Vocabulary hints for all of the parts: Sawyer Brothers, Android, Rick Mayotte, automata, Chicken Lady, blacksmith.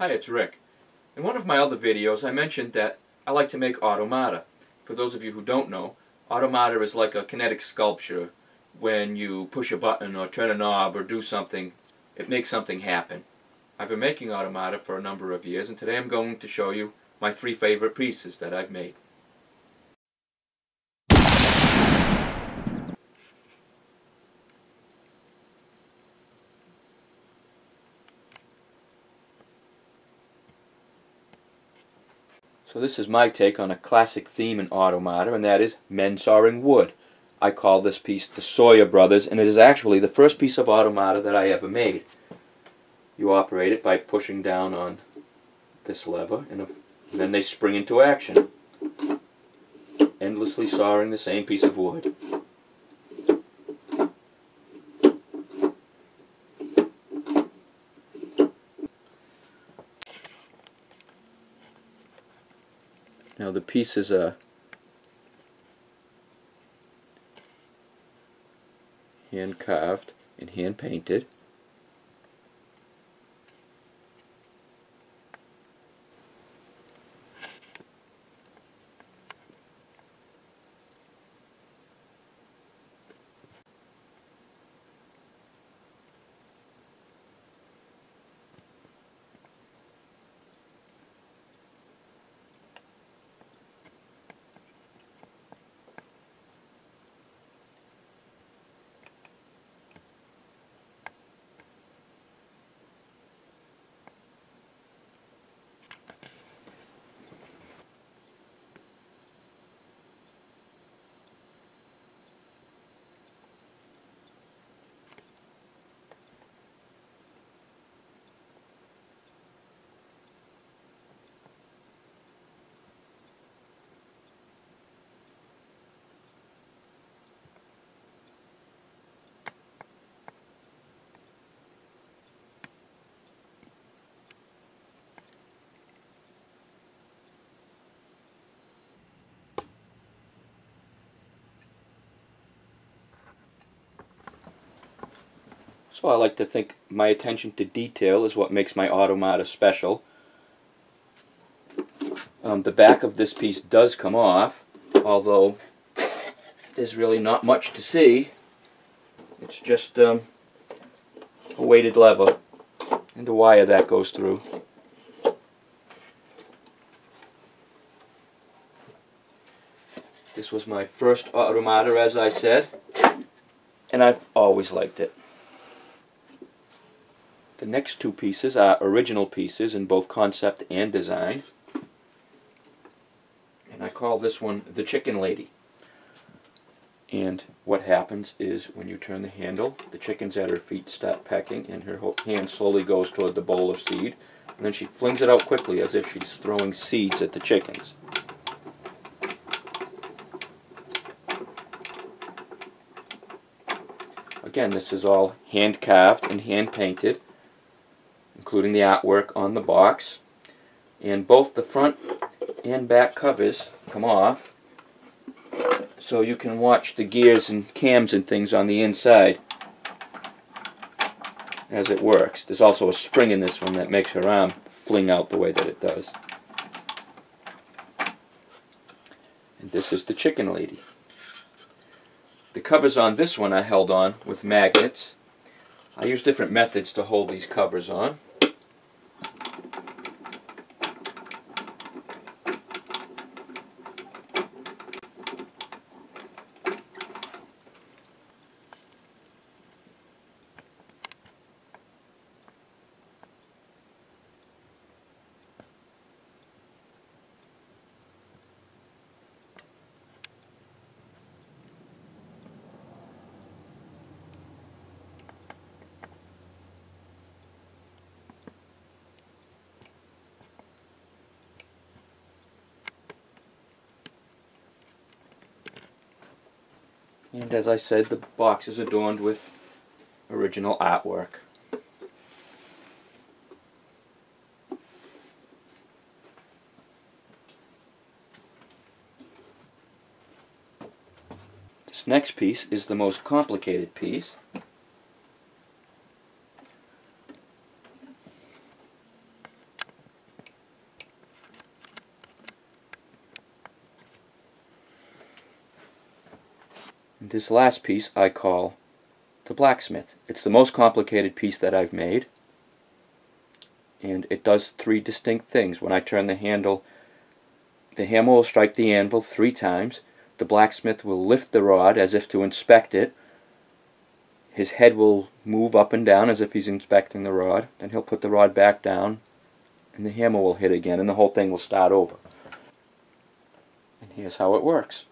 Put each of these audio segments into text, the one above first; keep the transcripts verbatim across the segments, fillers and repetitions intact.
Hi, it's Rick. In one of my other videos I mentioned that I like to make automata. For those of you who don't know, automata is like a kinetic sculpture. When you push a button or turn a knob or do something, it makes something happen. I've been making automata for a number of years, and today I'm going to show you my three favorite pieces that I've made. So this is my take on a classic theme in automata, and that is men sawing wood. I call this piece the Sawyer Brothers, and it is actually the first piece of automata that I ever made. You operate it by pushing down on this lever, and, if, and then they spring into action, endlessly sawing the same piece of wood. Now the pieces are hand carved and hand painted. So I like to think my attention to detail is what makes my automata special. Um, the back of this piece does come off, although there's really not much to see. It's just um, a weighted lever and the wire that goes through. This was my first automata, as I said, and I've always liked it. The next two pieces are original pieces in both concept and design, and I call this one the Chicken Lady. And what happens is when you turn the handle, the chickens at her feet start pecking, and her hand slowly goes toward the bowl of seed, and then she flings it out quickly as if she's throwing seeds at the chickens. Again, this is all hand carved and hand painted, including the artwork on the box, and both the front and back covers come off, so you can watch the gears and cams and things on the inside as it works. There's also a spring in this one that makes her arm fling out the way that it does. And this is the Chicken Lady. The covers on this one I held on with magnets. I use different methods to hold these covers on. And as I said, the box is adorned with original artwork. This next piece is the most complicated piece. This last piece I call the blacksmith. It's the most complicated piece that I've made, and it does three distinct things. When I turn the handle, the hammer will strike the anvil three times. The blacksmith will lift the rod as if to inspect it. His head will move up and down as if he's inspecting the rod. Then he'll put the rod back down, and the hammer will hit again, and the whole thing will start over. And here's how it works.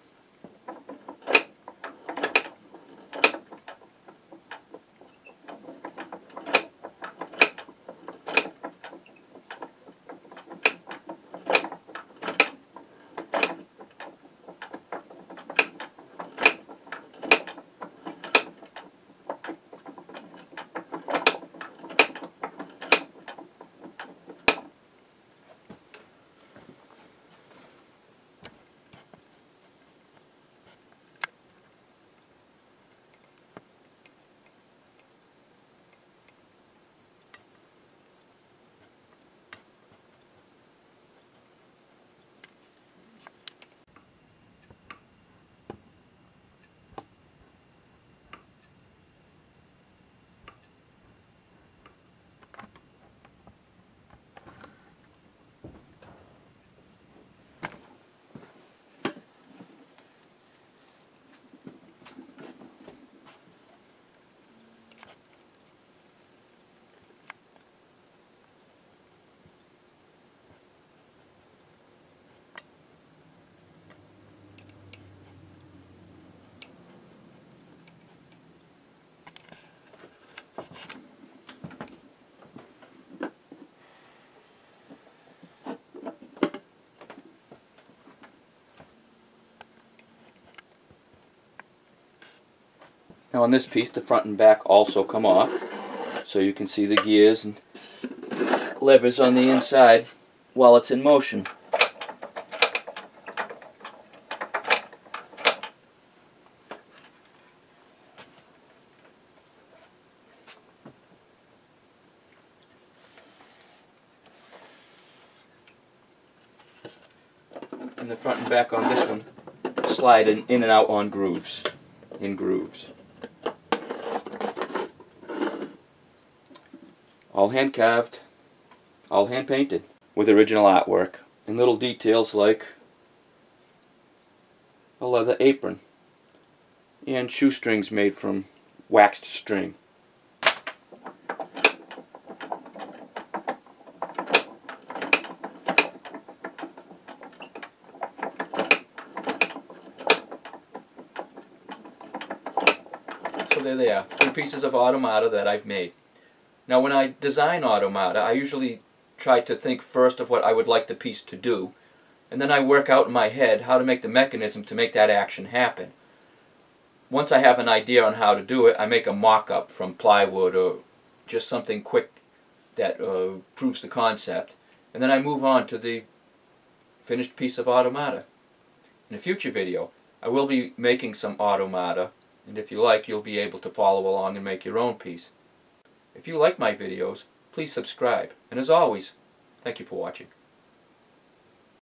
Now on this piece, the front and back also come off, so you can see the gears and levers on the inside while it's in motion. And the front and back on this one slide in, in and out on grooves, in grooves. All hand carved, all hand painted, with original artwork, and little details like a leather apron and shoestrings made from waxed string. So there they are, two pieces of automata that I've made. Now when I design automata, I usually try to think first of what I would like the piece to do, and then I work out in my head how to make the mechanism to make that action happen. Once I have an idea on how to do it, I make a mock-up from plywood or just something quick that uh, proves the concept, and then I move on to the finished piece of automata. In a future video, I will be making some automata, and if you like, you'll be able to follow along and make your own piece. If you like my videos, please subscribe, and as always, thank you for watching.